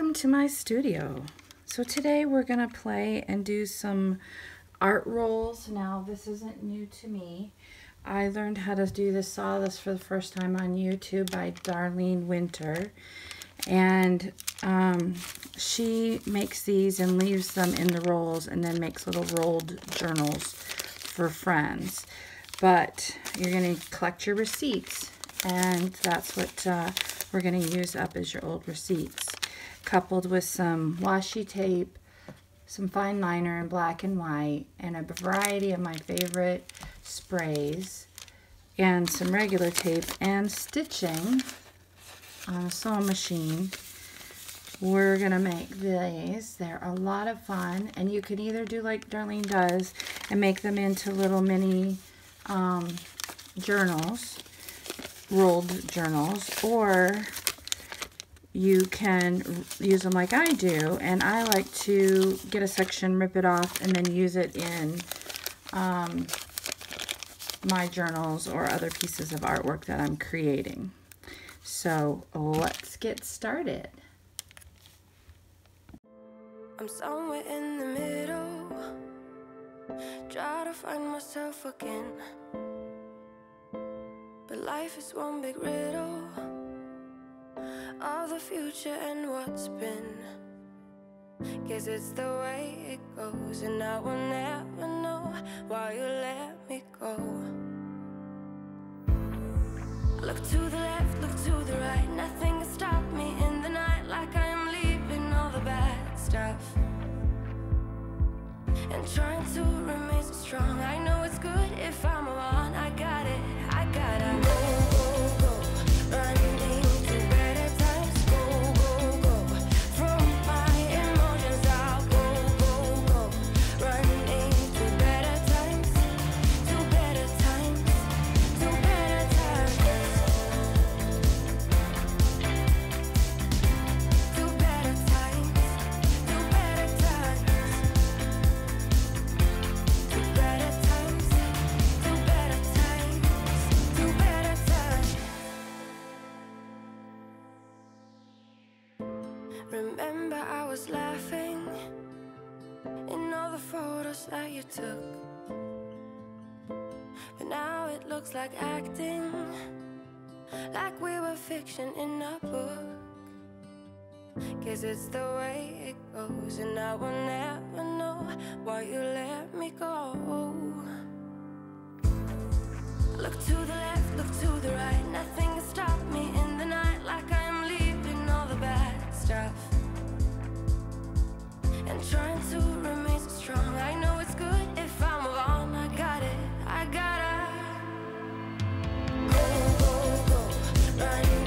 Welcome to my studio. So today we're gonna play and do some art rolls. Now this isn't new to me. I learned how to do this, saw this for the first time on YouTube by Darlene Winter. And she makes these and leaves them in the rolls and then makes little rolled journals for friends. But you're gonna collect your receipts, and that's what we're gonna use up as your old receipts. Coupled with some washi tape, some fine liner in black and white, and a variety of my favorite sprays, and some regular tape, and stitching on a sewing machine. We're gonna make these. They're a lot of fun, and you can either do like Darlene does and make them into little mini journals, rolled journals, or you can use them like I do, and I like to get a section, rip it off, and then use it in my journals or other pieces of artwork that I'm creating. So let's get started. I'm somewhere in the middle, try to find myself again, but life is one big riddle of the future and what's been. Guess it's the way it goes, and I will never know why you let me go. I look to the left, look to the right, nothing can stop me in the night, like I am leaving all the bad stuff and trying to remain so strong. I know it's good if I'm wrong. I got it, I gotta move. Remember I was laughing in all the photos that you took, but now it looks like acting, like we were fiction in a book. Guess it's the way it goes, and I will never know why you let me go. Look to the left, look to the right, nothing can stop me in the night, like I am leaving all the bad stuff and trying to remain so strong. I know it's good if I'm wrong. I got it, I gotta go, go, go, running.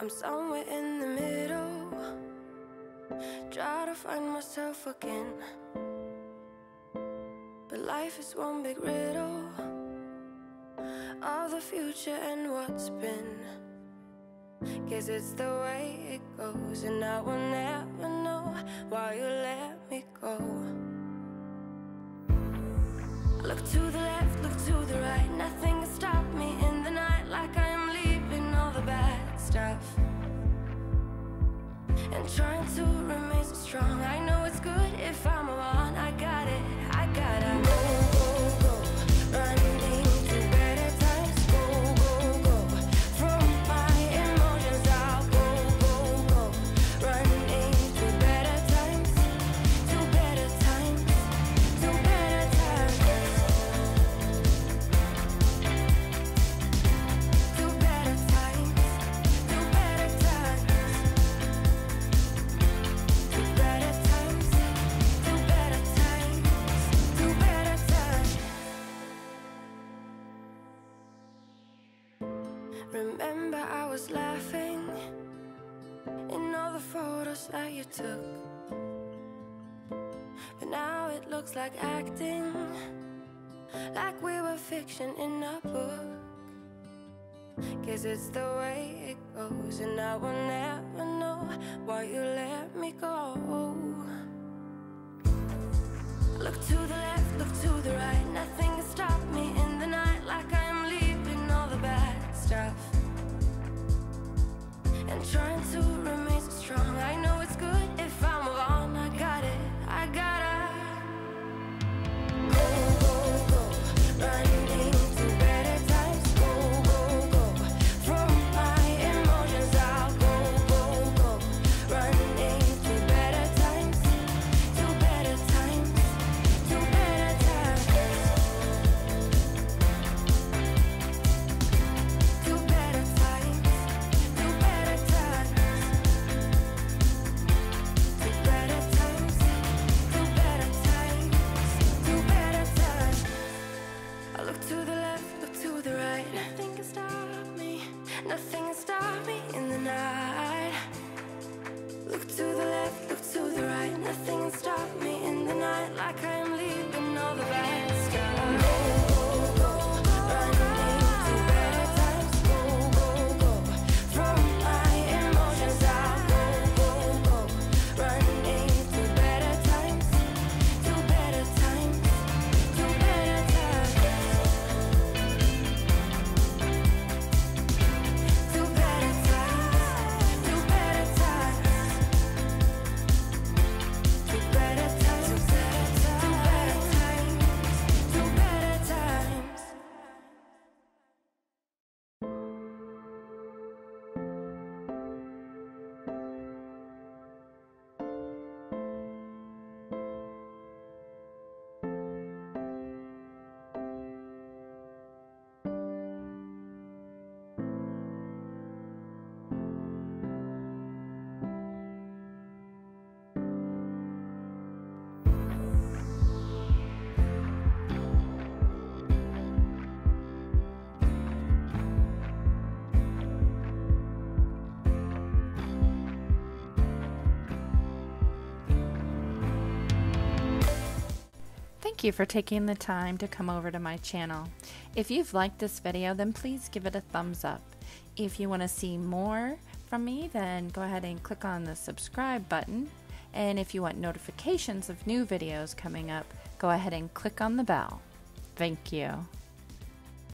I'm somewhere in the middle, try to find myself again. But life is one big riddle of the future and what's been. Guess it's the way it goes, and I will never know why you let me go. I look to the left, look to the right, nothing can stop me in the night. Like I am leaving all the bad stuff and trying to remain so strong. I know it's good if I'm alone. I got it, I gotta go, go, go, running to better times. Go, go, go, from my emotions I'll go, go, go, running to better times, to better times, to better times, to better times, to better times, to better times, to better times. Remember I was laughing in all the photos that you took, but now it looks like acting, like we were fiction in a book. Guess it's the way it goes, and I will never know why you let me go. Look to the left, look to the right, nothing can stop me in the night. Like I am leaving all the bad stuff and trying to remain so strong. I know it's good if I'm alone. I got it, I gotta go, go, go, running to better times. Go, go, go, from my emotions I'll go, go, go, running to better times, to better times, to better times, to better times, to better times, to better times, to better times, to better times. I look to the left, look to the right, nothing can stop me, nothing can stop me in the night. Look to the left, look to the right, nothing can stop me in the night. Like I am leaving all the bad stuff. Go, go, go, running to better times. Go, go, go, from my emotions I'll go, go, go, running to better times, to better times, to better times, to better times, to better times, to better times, to better times, to better times. Thank you for taking the time to come over to my channel. If you've liked this video, then please give it a thumbs up. If you want to see more from me, then go ahead and click on the subscribe button. And if you want notifications of new videos coming up, go ahead and click on the bell. Thank you.